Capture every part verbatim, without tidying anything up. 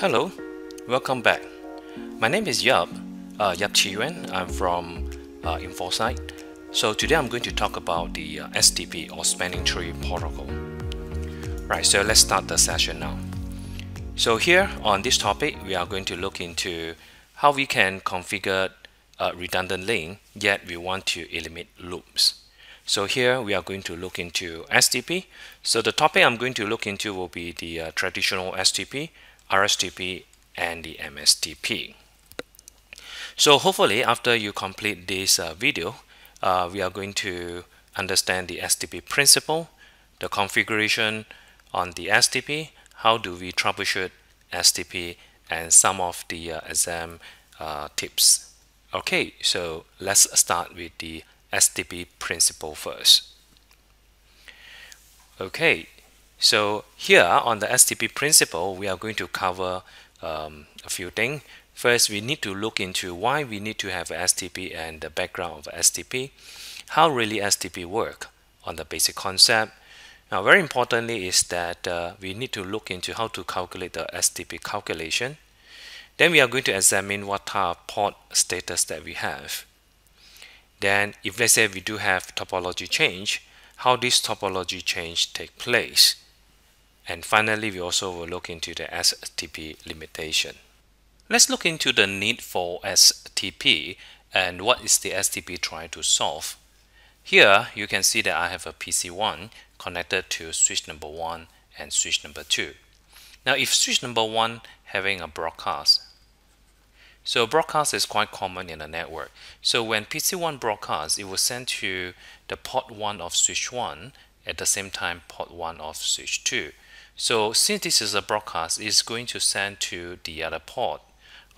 Hello, welcome back. My name is Yap, uh, Yap Chiyuan. I'm from uh, InfoSight. So today I'm going to talk about the uh, S T P or Spanning Tree Protocol. Right, so let's start the session now. So here on this topic, we are going to look into how we can configure a redundant link, yet we want to eliminate loops. So here we are going to look into S T P. So the topic I'm going to look into will be the uh, traditional S T P, R S T P, and the M S T P. So hopefully after you complete this uh, video, uh, we are going to understand the S T P principle, the configuration on the S T P, how do we troubleshoot S T P, and some of the uh, exam uh, tips. Okay, so let's start with the S T P principle first. Okay, so here on the S T P principle, we are going to cover um, a few things. First, we need to look into why we need to have S T P and the background of S T P, how really S T P work on the basic concept. Now, very importantly is that uh, we need to look into how to calculate the S T P calculation. Then we are going to examine what type of port status that we have. Then, if let's say we do have topology change, how this topology change take place. And finally, we also will look into the S T P limitation. Let's look into the need for S T P and what is the S T P trying to solve. Here, you can see that I have a P C one connected to switch number one and switch number two. Now, if switch number one having a broadcast, so broadcast is quite common in a network. So when P C one broadcasts, it will send to the port one of switch one, at the same time port one of switch two. So since this is a broadcast, it's going to send to the other port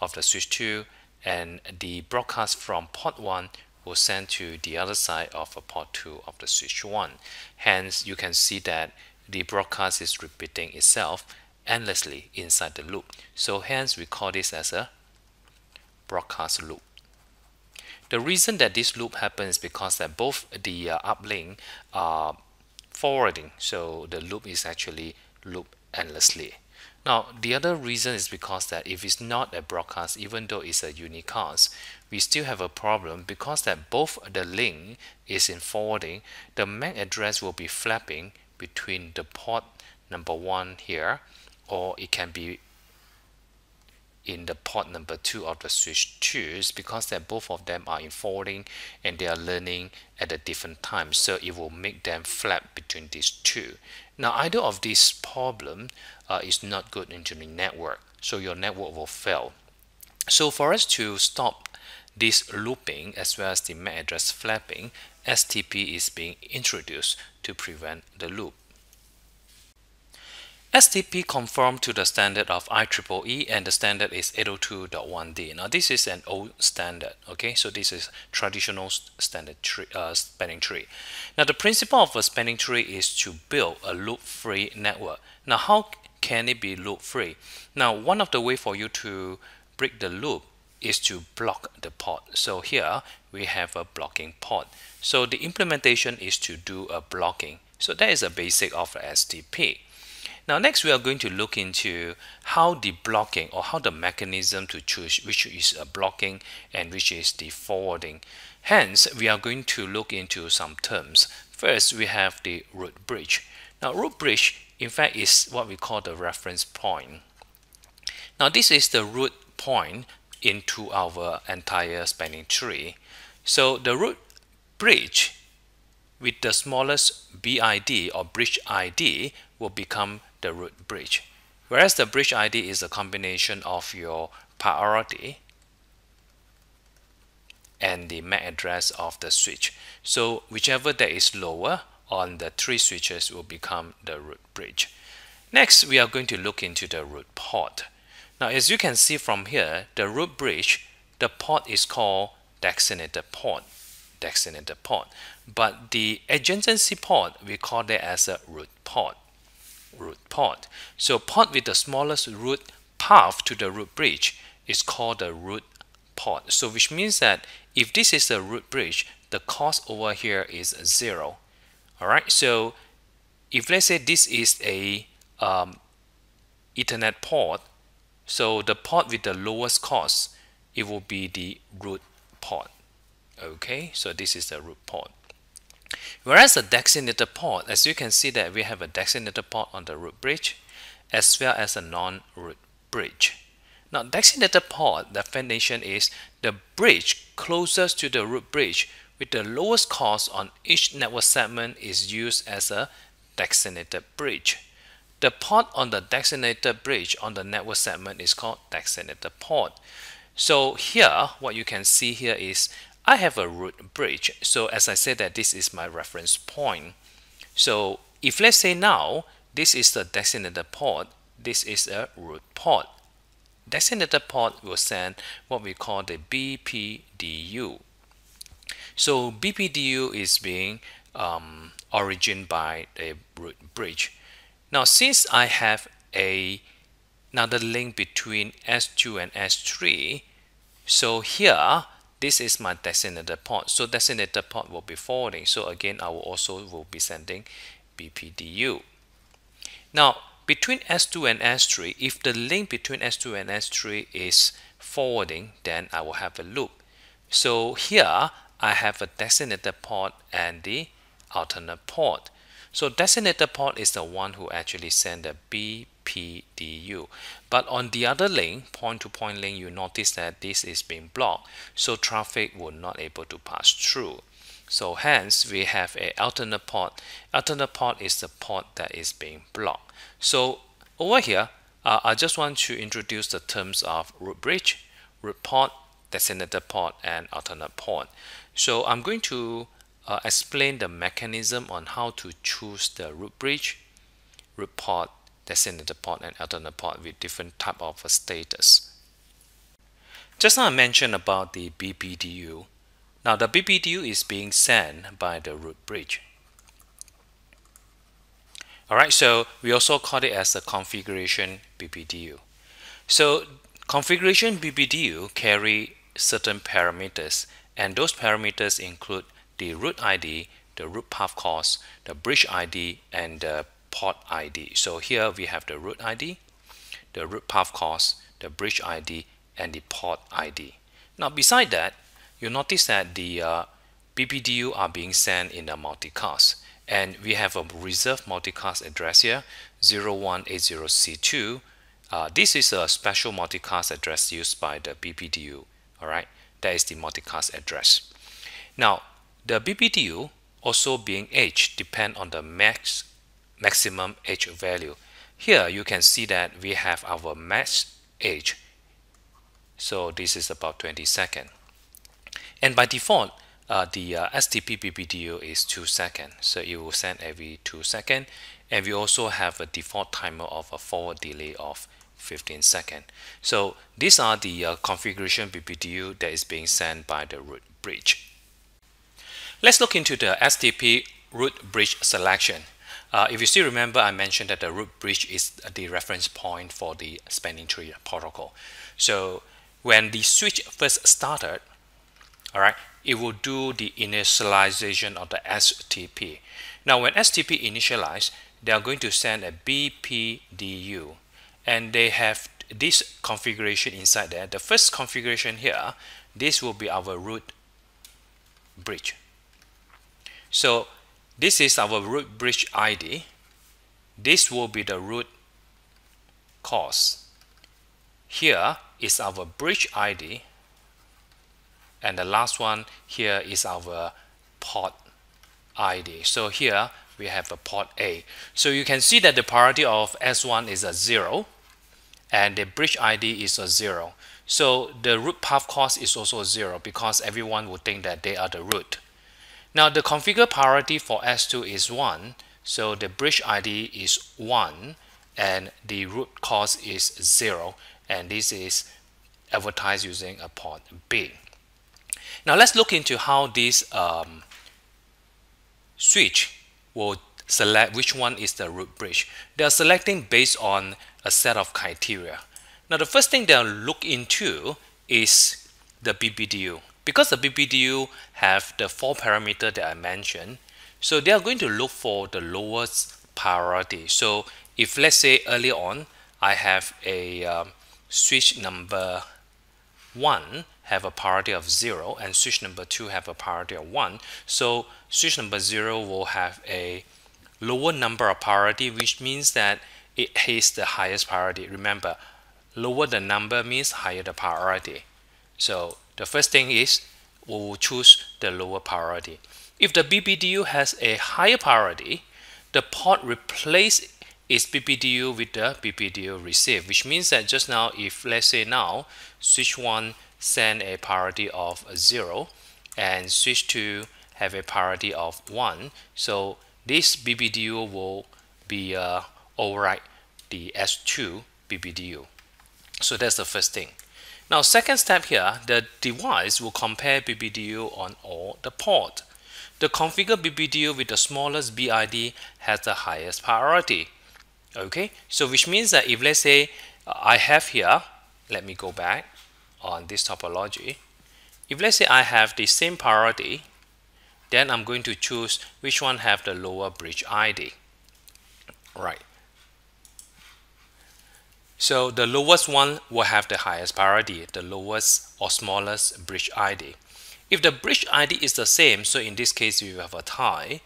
of the switch two, and the broadcast from port one will send to the other side of a port two of the switch one. Hence, you can see that the broadcast is repeating itself endlessly inside the loop. So hence, we call this as a broadcast loop. The reason that this loop happens is because that both the uh, uplink are forwarding, so the loop is actually looped endlessly. Now, the other reason is because that if it's not a broadcast, even though it's a unicast, we still have a problem because that both the link is in forwarding, the M A C address will be flapping between the port number one here, or it can be in the port number two of the switch twos, because that both of them are in forwarding and they are learning at a different time, so it will make them flap between these two. Now, either of these problem uh, is not good into the network, so your network will fail. So for us to stop this looping as well as the M A C address flapping, S T P is being introduced to prevent the loop. S T P conforms to the standard of I triple E, and the standard is eight oh two dot one D. Now, this is an old standard, okay? So this is traditional standard tree, uh, spanning tree. Now, the principle of a spanning tree is to build a loop-free network. Now, how can it be loop-free? Now, one of the way for you to break the loop is to block the port. So here, we have a blocking port. So the implementation is to do a blocking. So that is a basic of the S T P. Now, next we are going to look into how the blocking, or how the mechanism to choose which is a blocking and which is the forwarding. Hence, we are going to look into some terms. First, we have the root bridge. Now, root bridge, in fact, is what we call the reference point. Now, this is the root point into our entire spanning tree. So, the root bridge with the smallest B I D or bridge I D will become the root bridge, whereas the bridge I D is a combination of your priority and the M A C address of the switch. So whichever that is lower on the three switches will become the root bridge. Next, we are going to look into the root port. Now, as you can see from here, the root bridge, the port is called designated port, designated port. But the adjacency port, we call that as a root port. root port. So port with the smallest root path to the root bridge is called the root port. So which means that if this is the root bridge, the cost over here is zero. Alright, so if let's say this is a um, Ethernet port, So the port with the lowest cost, it will be the root port. Okay, so this is the root port. Whereas the designated port, as you can see that we have a designated port on the root bridge as well as a non-root bridge. Now, designated port definition is the bridge closest to the root bridge with the lowest cost on each network segment is used as a designated bridge. The port on the designated bridge on the network segment is called designated port. So here, what you can see here is I have a root bridge. So as I said that this is my reference point. So if let's say now, this is the designated port, this is a root port. Designated port will send what we call the B P D U. So B P D U is being um, originated by a root bridge. Now, since I have a, another link between S two and S three, so here, this is my designated port. So designated port will be forwarding. So again, I will also will be sending B P D U. Now, between S two and S three, if the link between S two and S three is forwarding, then I will have a loop. So here, I have a designated port and the alternate port. So designated port is the one who actually send the B P D U. But on the other link, point-to-point link, you notice that this is being blocked. So traffic will not able to pass through. So hence, we have an alternate port. Alternate port is the port that is being blocked. So over here, uh, I just want to introduce the terms of root bridge, root port, designated port, and alternate port. So I'm going to Uh, explain the mechanism on how to choose the root bridge, root port, designated port, and alternate port with different type of uh, status. Just now I mentioned about the B P D U. Now the B P D U is being sent by the root bridge. Alright, so we also call it as the configuration B P D U. So configuration B P D U carry certain parameters, and those parameters include the root I D, the root path cost, the bridge I D, and the port I D. So here we have the root I D, the root path cost, the bridge I D, and the port I D. Now beside that, you notice that the uh, B P D U are being sent in a multicast. And we have a reserved multicast address here, zero one eight zero C two. Uh, this is a special multicast address used by the B P D U. All right, that is the multicast address. Now, the B P D U also being H depend on the max maximum H value. Here you can see that we have our max H. So this is about twenty seconds. And by default, uh, the uh, S T P B P D U is two seconds. So it will send every two seconds. And we also have a default timer of a forward delay of fifteen seconds. So these are the uh, configuration B P D U that is being sent by the root bridge. Let's look into the S T P root bridge selection. Uh, if you still remember, I mentioned that the root bridge is the reference point for the spanning tree protocol. So when the switch first started, all right, it will do the initialization of the S T P. Now when S T P initialized, they are going to send a B P D U, and they have this configuration inside there. The first configuration here, this will be our root bridge. So this is our root bridge I D. This will be the root cost. Here is our bridge I D. And the last one here is our port I D. So here we have a port A. So you can see that the priority of S one is a zero and the bridge I D is a zero. So the root path cost is also a zero because everyone would think that they are the root. Now the configure priority for S two is one, so the bridge I D is one, and the root cost is zero, and this is advertised using a port B. Now let's look into how this um, switch will select which one is the root bridge. They are selecting based on a set of criteria. Now the first thing they'll look into is the B P D U. Because the B P D U have the four parameters that I mentioned, so they are going to look for the lowest priority. So if let's say earlier on, I have a um, switch number one have a priority of zero and switch number two have a priority of one. So switch number zero will have a lower number of priority, which means that it has the highest priority. Remember, lower the number means higher the priority. So the first thing is we will choose the lower priority. If the B P D U has a higher priority, the port replaces its B P D U with the B P D U receive, which means that just now, if let's say now switch one send a priority of zero and switch two have a priority of one, so this B P D U will be uh, override the S two B P D U. So that's the first thing. Now second step here, the device will compare B P D U on all the port. The configured B P D U with the smallest B I D has the highest priority. Okay, so which means that if let's say I have here, let me go back on this topology. If let's say I have the same priority, then I'm going to choose which one have the lower bridge I D. Right. So the lowest one will have the highest priority, the lowest or smallest bridge I D. If the bridge I D is the same, so in this case we have a tie,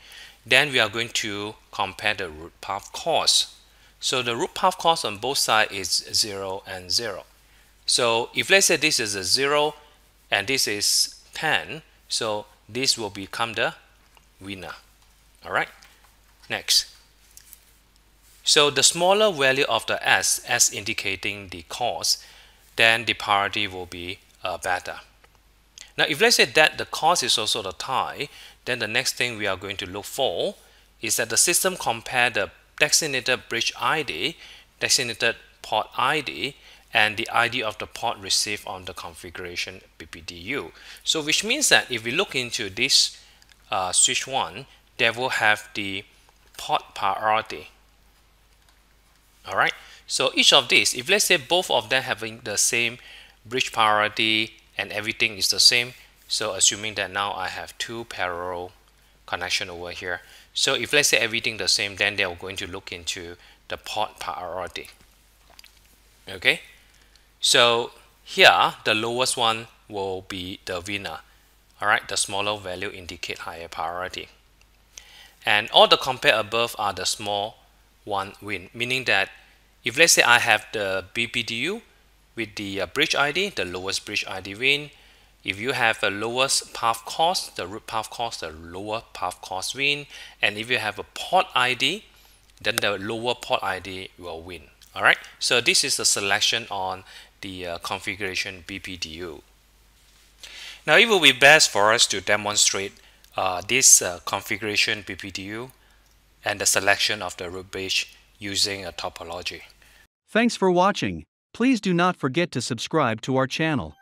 then we are going to compare the root path cost. So the root path cost on both sides is zero and zero. So if let's say this is a zero and this is ten, so this will become the winner. All right, next. So the smaller value of the S, S indicating the cost, then the priority will be uh, better. Now if let's say that the cost is also the tie, then the next thing we are going to look for is that the system compare the designated bridge I D, designated port I D, and the I D of the port received on the configuration B P D U. So which means that if we look into this uh, switch one, they will have the port priority. All right, so each of these, if let's say both of them having the same bridge priority and everything is the same, so assuming that now I have two parallel connection over here, so if let's say everything the same, then they are going to look into the port priority. Okay, so here the lowest one will be the winner. All right, the smaller value indicate higher priority, and all the compare above are the small one win, meaning that if let's say I have the B P D U with the uh, bridge I D, the lowest bridge I D win. If you have the lowest path cost, the root path cost, the lower path cost win. And if you have a port I D, then the lower port I D will win. All right, so this is the selection on the uh, configuration B P D U. Now it will be best for us to demonstrate uh, this uh, configuration B P D U and the selection of the root bridge using a topology. Thanks for watching. Please do not forget to subscribe to our channel.